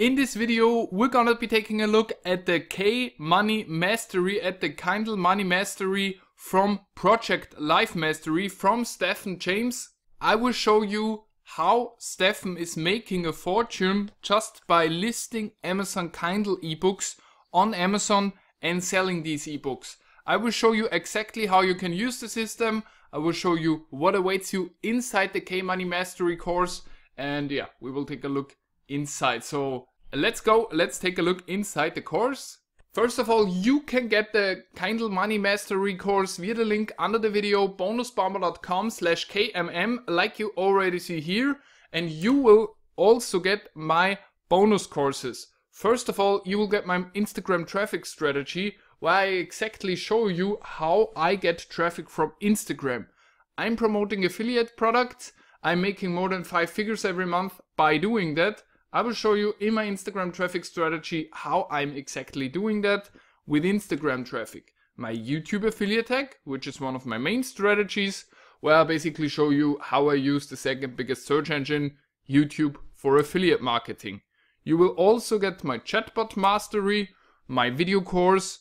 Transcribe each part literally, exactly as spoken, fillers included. In this video, we're gonna be taking a look at the K Money Mastery, at the Kindle Money Mastery from Project Life Mastery from Stefan James. I will show you how Stefan is making a fortune just by listing Amazon Kindle ebooks on Amazon and selling these ebooks. I will show you exactly how you can use the system. I will show you what awaits you inside the K Money Mastery course. And yeah, we will take a look inside. So let's go, let's take a look inside the course. First of all, you can get the Kindle Money Mastery course via the link under the video, bonusbomber dot com slash K M M, like you already see here. And you will also get my bonus courses. First of all, you will get my Instagram traffic strategy, where I exactly show you how I get traffic from Instagram. I'm promoting affiliate products. I'm making more than five figures every month by doing that. I will show you in my Instagram traffic strategy how I'm exactly doing that with Instagram traffic. My YouTube affiliate tag, which is one of my main strategies, where I basically show you how I use the second biggest search engine, YouTube, for affiliate marketing. You will also get my chatbot mastery, my video course,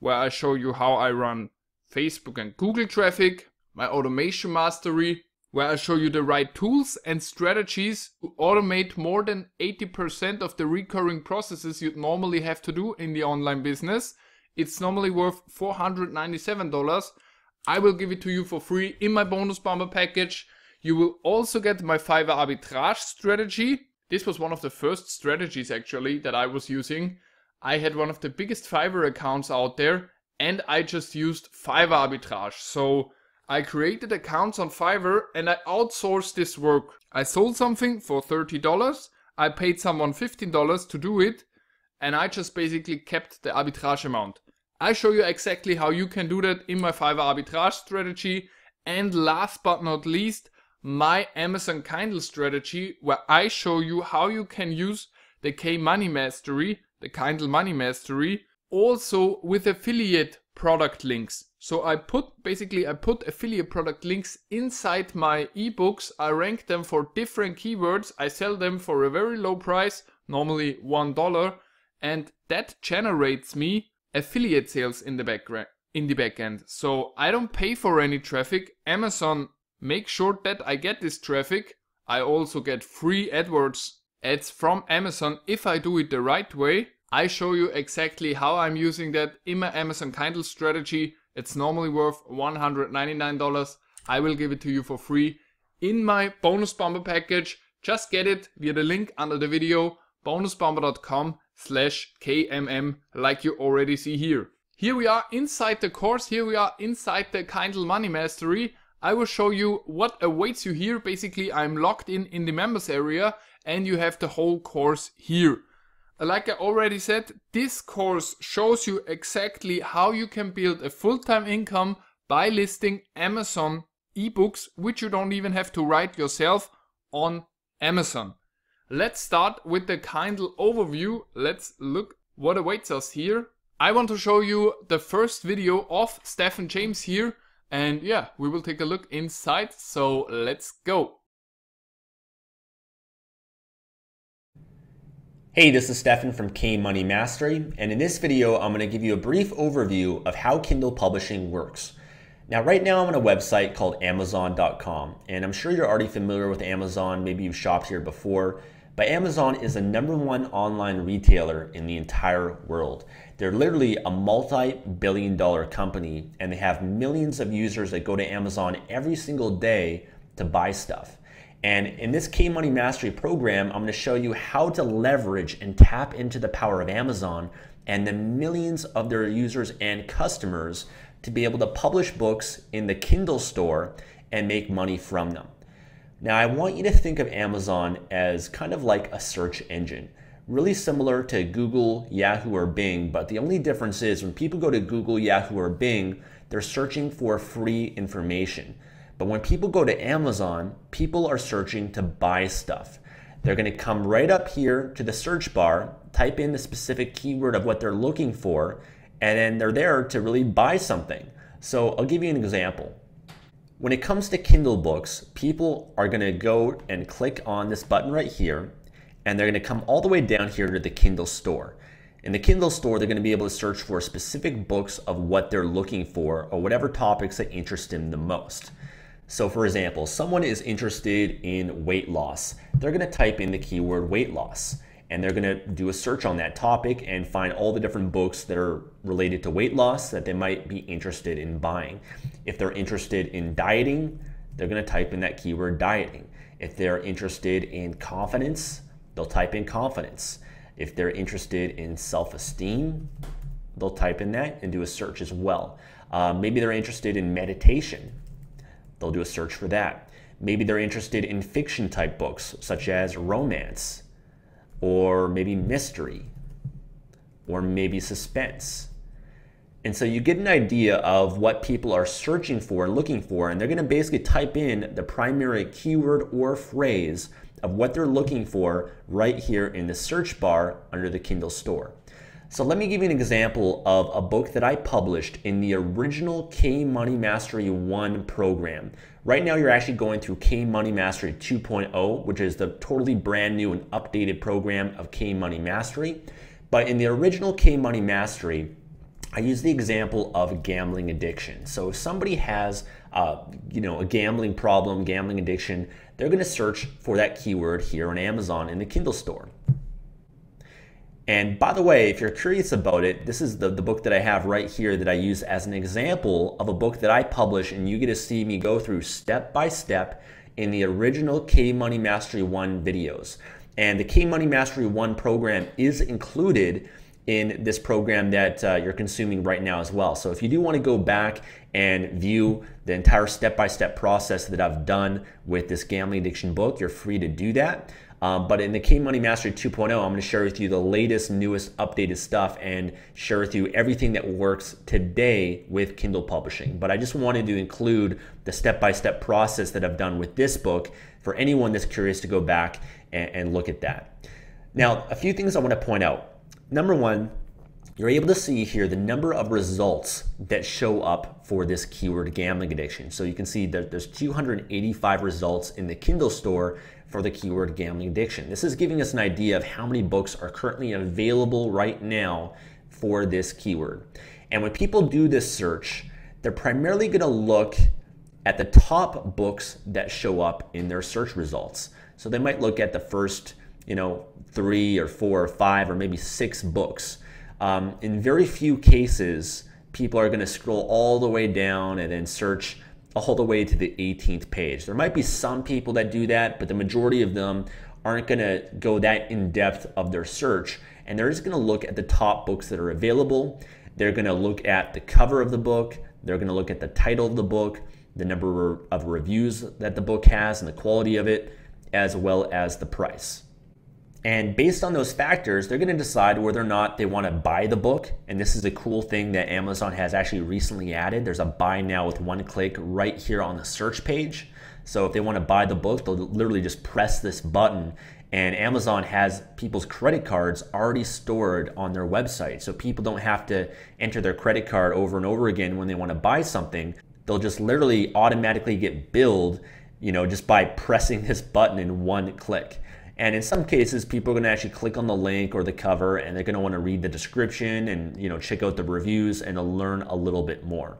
where I show you how I run Facebook and Google traffic, my automation mastery, where I show you the right tools and strategies to automate more than eighty percent of the recurring processes you'd normally have to do in the online business. It's normally worth four hundred ninety-seven dollars. I will give it to you for free in my Bonus Bomber package. You will also get my Fiverr arbitrage strategy. This was one of the first strategies actually that I was using. I had one of the biggest Fiverr accounts out there and I just used Fiverr arbitrage. So I created accounts on Fiverr and I outsourced this work. I sold something for thirty dollars, I paid someone fifteen dollars to do it, and I just basically kept the arbitrage amount. I show you exactly how you can do that in my Fiverr arbitrage strategy, and last but not least, my Amazon Kindle strategy, where I show you how you can use the K Money Mastery, the Kindle Money Mastery, also with affiliate product links. So I put basically I put affiliate product links inside my ebooks. I rank them for different keywords. I sell them for a very low price, normally one dollar, and that generates me affiliate sales in the background in the back end. So I don't pay for any traffic. Amazon makes sure that I get this traffic. I also get free AdWords ads from Amazon if I do it the right way. I show you exactly how I'm using that in my Amazon Kindle strategy. It's normally worth one hundred ninety-nine dollars. I will give it to you for free in my Bonus Bomber package. Just get it via the link under the video, bonusbomber dot com slash K M M, like you already see here. Here we are inside the course. Here we are inside the Kindle Money Mastery. I will show you what awaits you here. Basically, I'm locked in in the members area and you have the whole course here. Like I already said, this course shows you exactly how you can build a full-time income by listing Amazon ebooks, which you don't even have to write yourself, on Amazon. Let's start with the Kindle overview. Let's look what awaits us here. I want to show you the first video of Stefan James here. And yeah, we will take a look inside. So let's go. Hey, this is Stefan from K Money Mastery, and in this video, I'm gonna give you a brief overview of how Kindle publishing works. Now, right now, I'm on a website called Amazon dot com, and I'm sure you're already familiar with Amazon, maybe you've shopped here before, but Amazon is the number one online retailer in the entire world. They're literally a multi-billion dollar company, and they have millions of users that go to Amazon every single day to buy stuff. And in this K Money Mastery program, I'm gonna show you how to leverage and tap into the power of Amazon and the millions of their users and customers to be able to publish books in the Kindle store and make money from them. Now, I want you to think of Amazon as kind of like a search engine, really similar to Google, Yahoo, or Bing, but the only difference is when people go to Google, Yahoo, or Bing, they're searching for free information. But when people go to Amazon, people are searching to buy stuff. They're gonna come right up here to the search bar, type in the specific keyword of what they're looking for, and then they're there to really buy something. So I'll give you an example. When it comes to Kindle books, people are gonna go and click on this button right here, and they're going to come all the way down here to the Kindle store. In the Kindle store, they're going to be able to search for specific books of what they're looking for or whatever topics that interest them the most. So for example, someone is interested in weight loss. They're going to type in the keyword weight loss, and they're going to do a search on that topic and find all the different books that are related to weight loss that they might be interested in buying. If they're interested in dieting, they're going to type in that keyword dieting. If they're interested in confidence, they'll type in confidence. If they're interested in self-esteem, they'll type in that and do a search as well. Uh, maybe they're interested in meditation. They'll do a search for that. Maybe they're interested in fiction type books such as romance, or maybe mystery, or maybe suspense. And so you get an idea of what people are searching for and looking for, and they're going to basically type in the primary keyword or phrase of what they're looking for right here in the search bar under the Kindle store. So let me give you an example of a book that I published in the original K Money Mastery one program. Right now you're actually going through K Money Mastery two point oh, which is the totally brand new and updated program of K Money Mastery. But in the original K Money Mastery, I use the example of gambling addiction. So if somebody has uh, you know, a gambling problem, gambling addiction, they're gonna search for that keyword here on Amazon in the Kindle store. And by the way, if you're curious about it, this is the, the book that I have right here that I use as an example of a book that I publish, and you get to see me go through step by step in the original K Money Mastery one videos. And the K Money Mastery one program is included in this program that uh, you're consuming right now as well. So if you do want to go back and view the entire step-by-step process that I've done with this gambling addiction book, you're free to do that. Um, but in the K Money Mastery two point oh, I'm going to share with you the latest, newest, updated stuff and share with you everything that works today with Kindle publishing. But I just wanted to include the step-by-step process that I've done with this book for anyone that's curious to go back and, and look at that. Now, a few things I want to point out. Number one, you're able to see here the number of results that show up for this keyword gambling addiction. So you can see that there's two hundred eighty-five results in the Kindle store for the keyword gambling addiction. This is giving us an idea of how many books are currently available right now for this keyword. And when people do this search, they're primarily going to look at the top books that show up in their search results. So they might look at the first, you know, three or four or five or maybe six books. Um, in very few cases, people are going to scroll all the way down and then search all the way to the eighteenth page. There might be some people that do that, but the majority of them aren't going to go that in depth of their search, and they're just going to look at the top books that are available. They're going to look at the cover of the book. They're going to look at the title of the book, the number of reviews that the book has and the quality of it, as well as the price. And based on those factors, they're going to decide whether or not they want to buy the book. And this is a cool thing that Amazon has actually recently added. There's a buy now with one click right here on the search page. So if they want to buy the book, they'll literally just press this button. And Amazon has people's credit cards already stored on their website. So people don't have to enter their credit card over and over again when they want to buy something. They'll just literally automatically get billed, you know, just by pressing this button in one click. And in some cases, people are going to actually click on the link or the cover, and they're going to want to read the description and, you know, check out the reviews and learn a little bit more.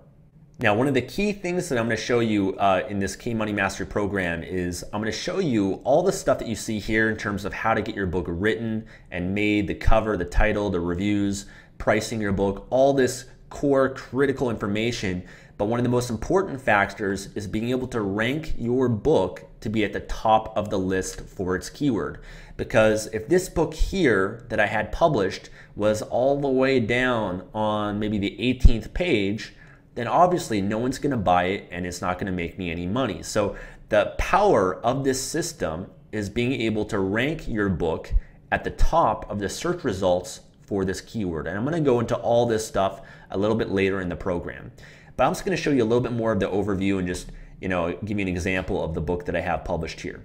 Now, one of the key things that I'm going to show you uh, in this K Money Mastery program is I'm going to show you all the stuff that you see here in terms of how to get your book written and made, the cover, the title, the reviews, pricing your book, all this core critical information. But one of the most important factors is being able to rank your book to be at the top of the list for its keyword. Because if this book here that I had published was all the way down on maybe the eighteenth page, then obviously no one's going to buy it and it's not going to make me any money. So the power of this system is being able to rank your book at the top of the search results for this keyword. And I'm going to go into all this stuff a little bit later in the program. But I'm just going to show you a little bit more of the overview and just, you know, give you an example of the book that I have published here.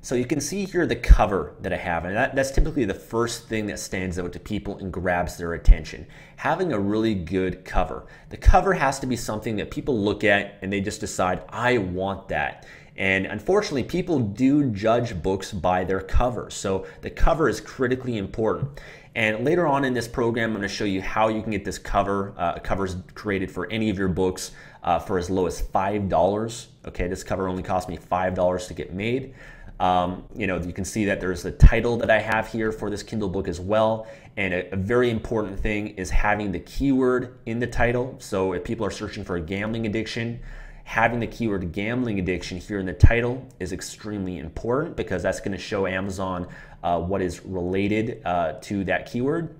So you can see here the cover that I have, and that, that's typically the first thing that stands out to people and grabs their attention. Having a really good cover. The cover has to be something that people look at and they just decide, I want that. And unfortunately, people do judge books by their cover. So the cover is critically important. And later on in this program, I'm going to show you how you can get this cover, uh, covers created for any of your books uh, for as low as five dollars. Okay, this cover only cost me five dollars to get made. Um, you know, you can see that there's the title that I have here for this Kindle book as well. And a, a very important thing is having the keyword in the title. So if people are searching for a gambling addiction, having the keyword gambling addiction here in the title is extremely important, because that's going to show Amazon uh, what is related uh, to that keyword,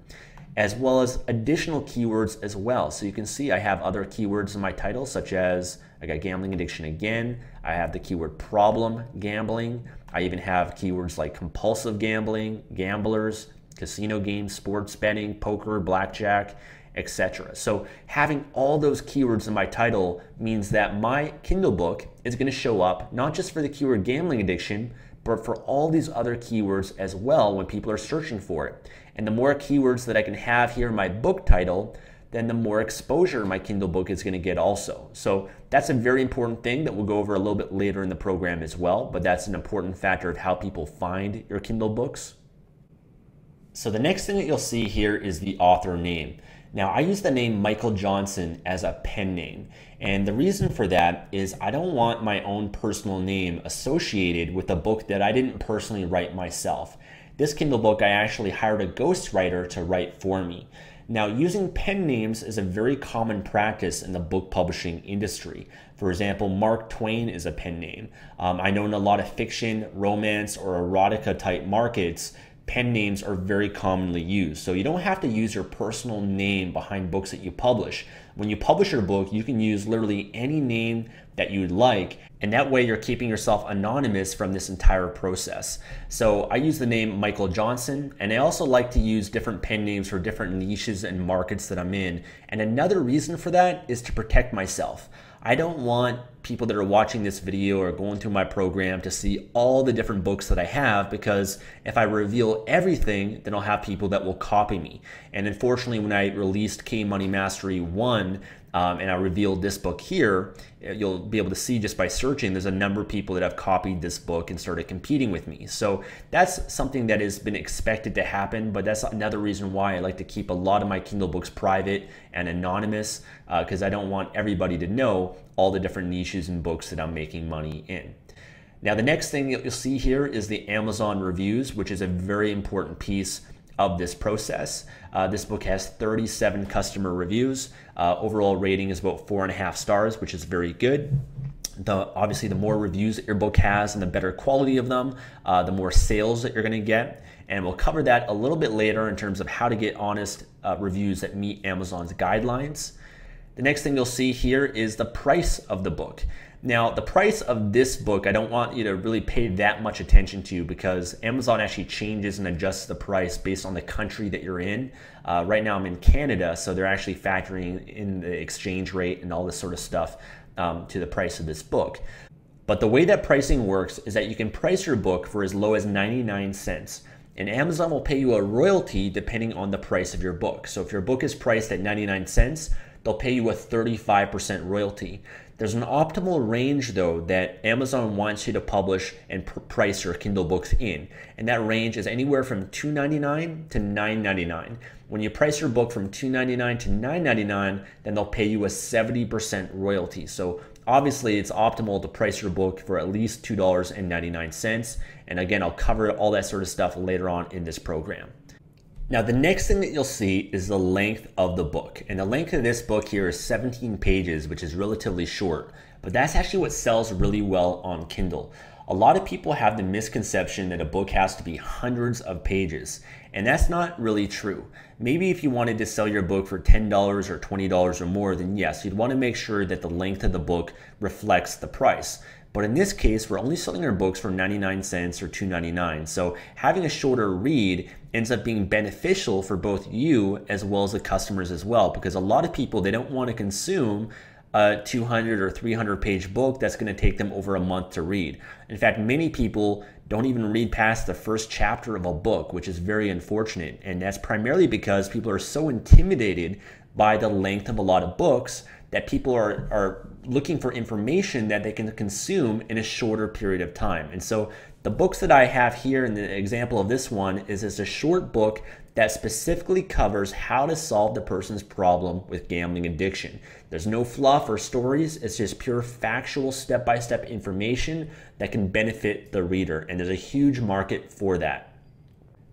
as well as additional keywords as well. So you can see I have other keywords in my title, such as I got gambling addiction again. I have the keyword problem gambling. I even have keywords like compulsive gambling, gamblers, casino games, sports betting, poker, blackjack, et cetera. So having all those keywords in my title means that my Kindle book is going to show up not just for the keyword gambling addiction, but for all these other keywords as well when people are searching for it. And the more keywords that I can have here in my book title, then the more exposure my Kindle book is going to get also. So that's a very important thing that we'll go over a little bit later in the program as well, but that's an important factor of how people find your Kindle books. So the next thing that you'll see here is the author name. Now, I use the name Michael Johnson as a pen name, and the reason for that is I don't want my own personal name associated with a book that I didn't personally write myself. This Kindle book, I actually hired a ghostwriter to write for me. Now, using pen names is a very common practice in the book publishing industry. For example, Mark Twain is a pen name. Um, I know in a lot of fiction, romance, or erotica type markets, pen names are very commonly used. So you don't have to use your personal name behind books that you publish. When you publish your book, you can use literally any name that you'd like, and that way you're keeping yourself anonymous from this entire process. So I use the name Michael Johnson, and I also like to use different pen names for different niches and markets that I'm in. And another reason for that is to protect myself. I don't want people that are watching this video or going through my program to see all the different books that I have, because if I reveal everything, then I'll have people that will copy me. And unfortunately, when I released Kindle Money Mastery one, um, and I revealed this book here, you'll be able to see just by searching, there's a number of people that have copied this book and started competing with me. So that's something that has been expected to happen, but that's another reason why I like to keep a lot of my Kindle books private and anonymous, because uh, I don't want everybody to know all the different niches and books that I'm making money in. Now, the next thing that you'll see here is the Amazon reviews, which is a very important piece of this process. Uh, this book has thirty-seven customer reviews. Uh, overall rating is about four and a half stars, which is very good. The, obviously, the more reviews that your book has and the better quality of them, uh, the more sales that you're gonna get. And we'll cover that a little bit later in terms of how to get honest uh, reviews that meet Amazon's guidelines. The next thing you'll see here is the price of the book. Now, the price of this book, I don't want you to really pay that much attention to, because Amazon actually changes and adjusts the price based on the country that you're in. Uh, right now I'm in Canada, so they're actually factoring in the exchange rate and all this sort of stuff um, to the price of this book. But the way that pricing works is that you can price your book for as low as ninety-nine cents. And Amazon will pay you a royalty depending on the price of your book. So if your book is priced at ninety-nine cents, they'll pay you a thirty-five percent royalty. There's an optimal range, though, that Amazon wants you to publish and pr price your Kindle books in. And that range is anywhere from two ninety-nine to nine ninety-nine. When you price your book from two ninety-nine to nine ninety-nine, then they'll pay you a seventy percent royalty. So obviously, it's optimal to price your book for at least two ninety-nine. And again, I'll cover all that sort of stuff later on in this program. Now, the next thing that you'll see is the length of the book. And the length of this book here is seventeen pages, which is relatively short, but that's actually what sells really well on Kindle. A lot of people have the misconception that a book has to be hundreds of pages, and that's not really true. Maybe if you wanted to sell your book for ten dollars or twenty dollars or more, then yes, you'd want to make sure that the length of the book reflects the price. But in this case, we're only selling our books for ninety-nine cents or two ninety-nine. So having a shorter read ends up being beneficial for both you as well as the customers as well, because a lot of people, they don't want to consume a two hundred or three hundred page book that's going to take them over a month to read. In fact, many people don't even read past the first chapter of a book, which is very unfortunate. And that's primarily because people are so intimidated by the length of a lot of books that people are, are looking for information that they can consume in a shorter period of time. And so the books that I have here, in the example of this one, is it's a short book that specifically covers how to solve the person's problem with gambling addiction. There's no fluff or stories. It's just pure factual step-by-step information that can benefit the reader. And there's a huge market for that.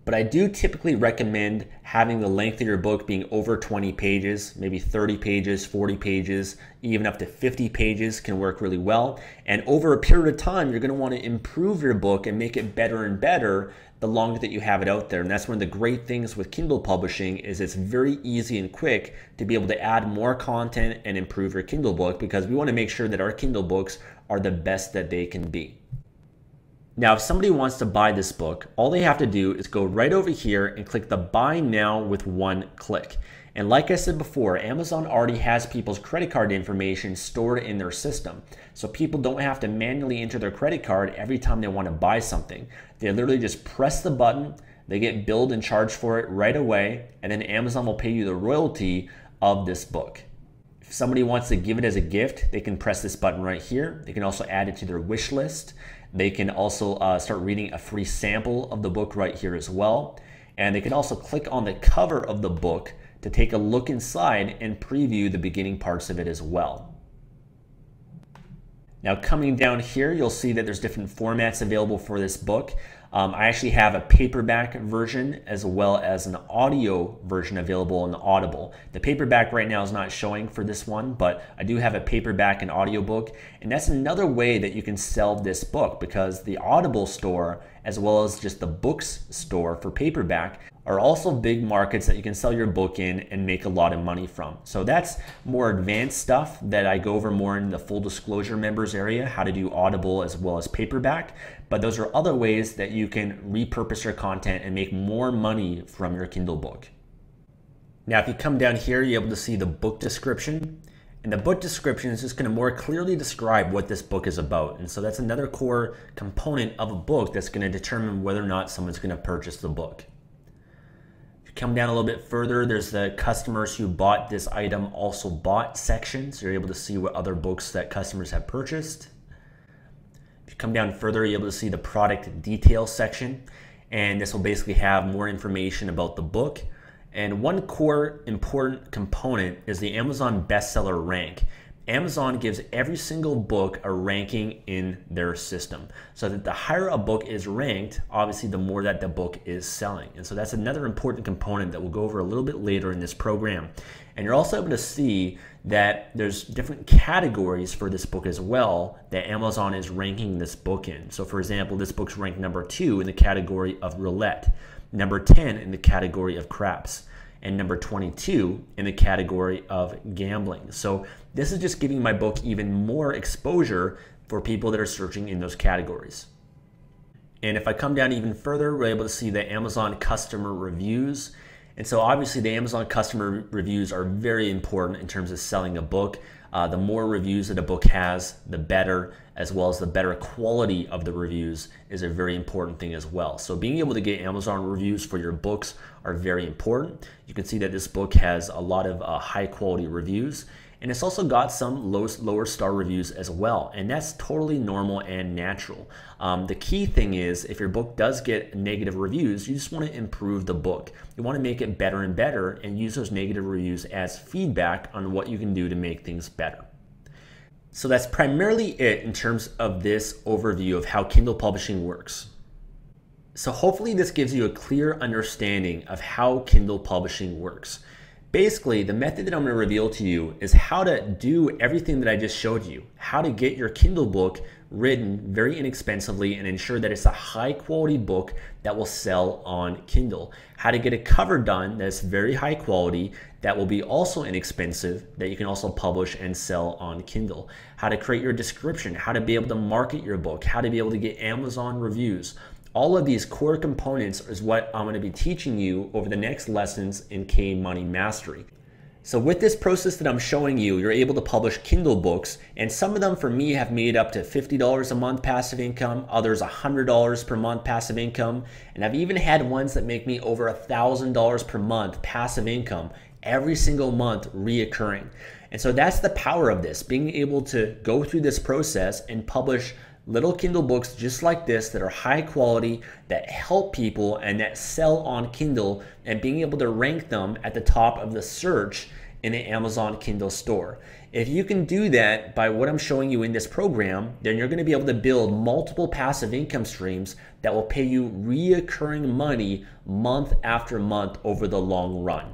But I do typically recommend having the length of your book being over twenty pages, maybe thirty pages, forty pages, even up to fifty pages can work really well. And over a period of time, you're gonna wanna improve your book and make it better and better the longer that you have it out there. And that's one of the great things with Kindle publishing is it's very easy and quick to be able to add more content and improve your Kindle book, because we wanna make sure that our Kindle books are the best that they can be. Now, if somebody wants to buy this book, all they have to do is go right over here and click the Buy Now with one click. And like I said before, Amazon already has people's credit card information stored in their system. So people don't have to manually enter their credit card every time they want to buy something. They literally just press the button, they get billed and charged for it right away, and then Amazon will pay you the royalty of this book. If somebody wants to give it as a gift, they can press this button right here. They can also add it to their wish list. They can also uh, start reading a free sample of the book right here as well. And they can also click on the cover of the book to take a look inside and preview the beginning parts of it as well. Now, coming down here, you'll see that there's different formats available for this book. Um, I actually have a paperback version as well as an audio version available on Audible. The paperback right now is not showing for this one, but I do have a paperback and audiobook. And that's another way that you can sell this book, because the Audible store, as well as just the books store for paperback, are also big markets that you can sell your book in and make a lot of money from. So that's more advanced stuff that I go over more in the full disclosure members area, how to do Audible as well as paperback. But those are other ways that you can repurpose your content and make more money from your Kindle book. Now, if you come down here, you're able to see the book description. And the book description is just going to more clearly describe what this book is about. And so that's another core component of a book that's going to determine whether or not someone's going to purchase the book. If you come down a little bit further, there's the customers who bought this item also bought section. So you're able to see what other books that customers have purchased. If you come down further, you're able to see the product details section, and this will basically have more information about the book. And one core important component is the Amazon bestseller rank. Amazon gives every single book a ranking in their system, so that the higher a book is ranked, obviously the more that the book is selling. And so that's another important component that we'll go over a little bit later in this program. And you're also able to see that there's different categories for this book as well that Amazon is ranking this book in. So for example, this book's ranked number two in the category of roulette, number ten in the category of craps, and number twenty-two in the category of gambling. So this is just giving my book even more exposure for people that are searching in those categories. And if I come down even further, we're able to see the Amazon customer reviews. And so obviously the Amazon customer reviews are very important in terms of selling a book. Uh, the more reviews that a book has, the better, as well as the better quality of the reviews is a very important thing as well. So being able to get Amazon reviews for your books are very important. You can see that this book has a lot of uh, high quality reviews, and it's also got some low, lower star reviews as well. And that's totally normal and natural. Um, the key thing is, if your book does get negative reviews, you just want to improve the book. You want to make it better and better, and use those negative reviews as feedback on what you can do to make things better. So that's primarily it in terms of this overview of how Kindle publishing works. So hopefully this gives you a clear understanding of how Kindle publishing works. Basically, the method that I'm going to reveal to you is how to do everything that I just showed you, how to get your Kindle book written very inexpensively and ensure that it's a high quality book that will sell on Kindle, how to get a cover done that's very high quality, that will be also inexpensive, that you can also publish and sell on Kindle, how to create your description, how to be able to market your book, how to be able to get Amazon reviews. All of these core components is what I'm going to be teaching you over the next lessons in K Money Mastery. So with this process that I'm showing you, you're able to publish Kindle books, and some of them for me have made up to fifty dollars a month passive income, others one hundred dollars per month passive income, and I've even had ones that make me over one thousand dollars per month passive income every single month reoccurring. And so that's the power of this, being able to go through this process and publish little Kindle books just like this that are high quality, that help people and that sell on Kindle, and being able to rank them at the top of the search in the Amazon Kindle store. If you can do that by what I'm showing you in this program, then you're gonna be able to build multiple passive income streams that will pay you reoccurring money month after month over the long run.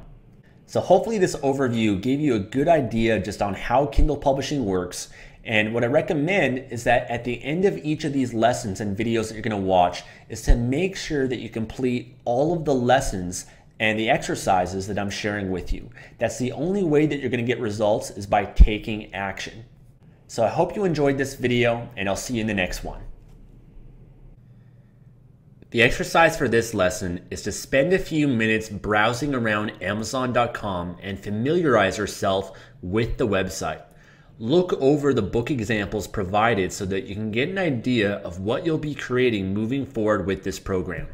So hopefully this overview gave you a good idea just on how Kindle publishing works. And what I recommend is that at the end of each of these lessons and videos that you're gonna watch is to make sure that you complete all of the lessons and the exercises that I'm sharing with you. That's the only way that you're gonna get results, is by taking action. So I hope you enjoyed this video, and I'll see you in the next one. The exercise for this lesson is to spend a few minutes browsing around Amazon dot com and familiarize yourself with the website. Look over the book examples provided so that you can get an idea of what you'll be creating moving forward with this program.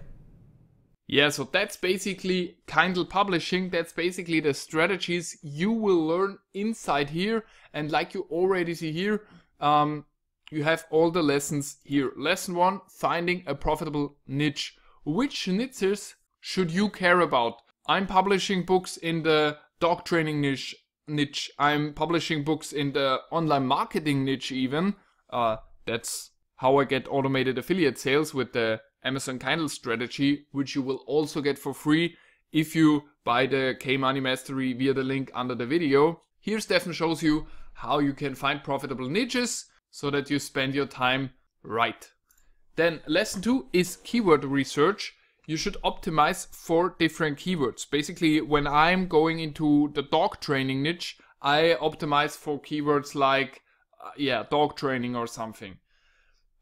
Yeah, so that's basically Kindle publishing. That's basically the strategies you will learn inside here. And like you already see here, um, you have all the lessons here. Lesson one, finding a profitable niche. Which niches should you care about? I'm publishing books in the dog training niche. niche. I'm publishing books in the online marketing niche even. Uh, that's how I get automated affiliate sales with the Amazon Kindle strategy, which you will also get for free if you buy the K Money Mastery via the link under the video. Here Stefan shows you how you can find profitable niches so that you spend your time right. Then lesson two is keyword research. You should optimize for different keywords. Basically, when I'm going into the dog training niche, I optimize for keywords like, uh, yeah, dog training or something.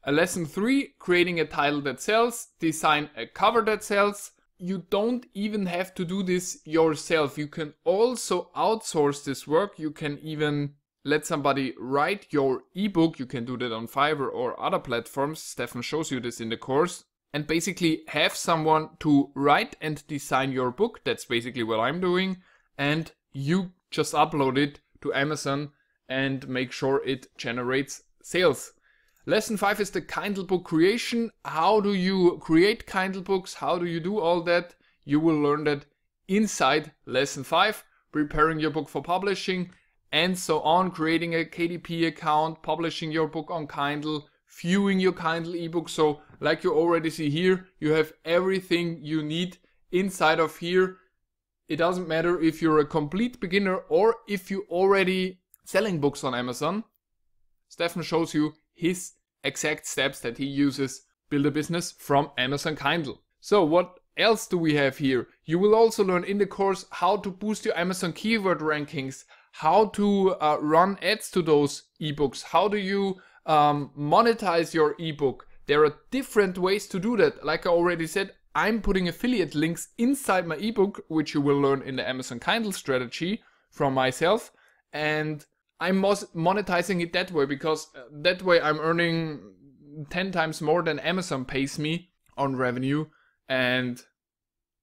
Uh, lesson three, creating a title that sells, design a cover that sells. You don't even have to do this yourself. You can also outsource this work. You can even let somebody write your ebook. You can do that on Fiverr or other platforms. Stefan shows you this in the course. And basically have someone to write and design your book. That's basically what I'm doing. And you just upload it to Amazon and make sure it generates sales. Lesson five is the Kindle book creation. How do you create Kindle books? How do you do all that? You will learn that inside lesson five, preparing your book for publishing and so on, creating a K D P account, publishing your book on Kindle, viewing your Kindle ebook. So like you already see here, you have everything you need inside of here. It doesn't matter if you're a complete beginner or if you already selling books on Amazon. Stefan shows you his exact steps that he uses, build a business from Amazon Kindle. So what else do we have here? You will also learn in the course how to boost your Amazon keyword rankings, how to uh, run ads to those ebooks, how do you um, monetize your ebook. There are different ways to do that. Like I already said, I'm putting affiliate links inside my ebook, which you will learn in the Amazon Kindle strategy from myself. And I'm monetizing it that way, because that way I'm earning ten times more than Amazon pays me on revenue. And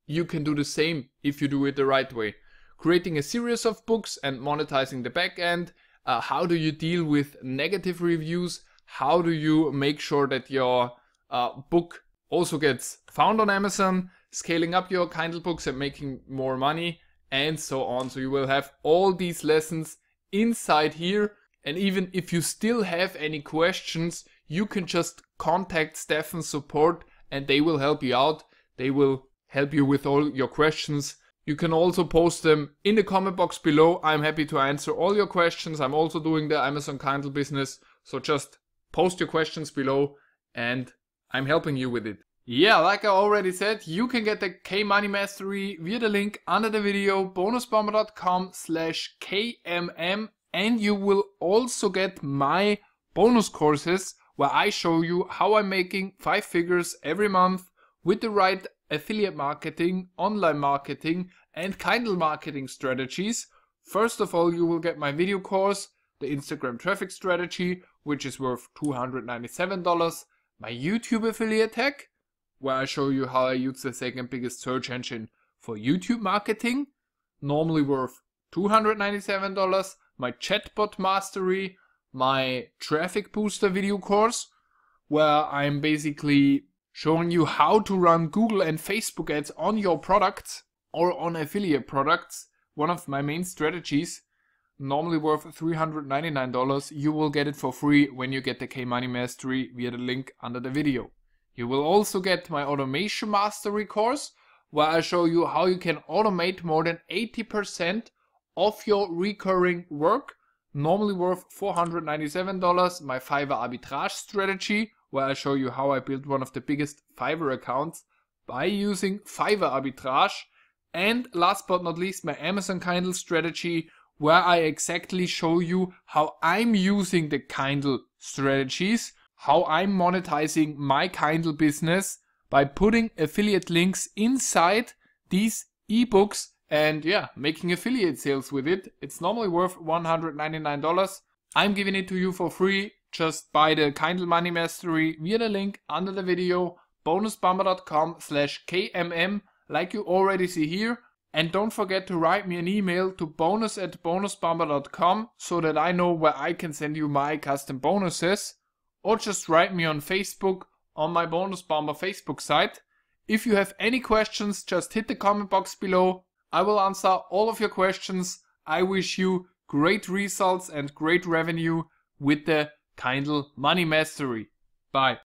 you can do the same if you do it the right way. Creating a series of books and monetizing the back end. Uh, how do you deal with negative reviews? How do you make sure that your uh, book also gets found on Amazon, scaling up your Kindle books and making more money, and so on. So you will have all these lessons inside here. And even if you still have any questions, you can just contact Stefan's support and they will help you out. They will help you with all your questions. You can also post them in the comment box below. I'm happy to answer all your questions. I'm also doing the Amazon Kindle business. So just post your questions below and I'm helping you with it. Yeah, like I already said, you can get the K Money Mastery via the link under the video, bonusbomber dot com slash K M M, and you will also get my bonus courses where I show you how I'm making five figures every month with the right affiliate marketing, online marketing and Kindle marketing strategies. First of all, you will get my video course, the Instagram traffic strategy, which is worth two hundred ninety-seven dollars, my YouTube affiliate hack, where I show you how I use the second biggest search engine for YouTube marketing, normally worth two hundred ninety-seven dollars, my chatbot mastery, my traffic booster video course, where I'm basically showing you how to run Google and Facebook ads on your products or on affiliate products, one of my main strategies, normally worth three hundred ninety-nine dollars. You will get it for free when you get the K Money Mastery via the link under the video. You will also get my automation mastery course, where I show you how you can automate more than eighty percent of your recurring work, normally worth four hundred ninety-seven dollars. My Fiverr arbitrage strategy, where I show you how I built one of the biggest Fiverr accounts by using Fiverr arbitrage. And last but not least, my Amazon Kindle strategy, where I exactly show you how I'm using the Kindle strategies, how I'm monetizing my Kindle business by putting affiliate links inside these ebooks and yeah, making affiliate sales with it. It's normally worth one hundred ninety-nine dollars. I'm giving it to you for free. Just buy the Kindle Money Mastery via the link under the video, bonusbomber dot com slash K M M, like you already see here. And don't forget to write me an email to bonus at bonusbomber dot com so that I know where I can send you my custom bonuses. Or just write me on Facebook on my Bonus Bomber Facebook site. If you have any questions, just hit the comment box below. I will answer all of your questions. I wish you great results and great revenue with the Kindle Money Mastery. Bye.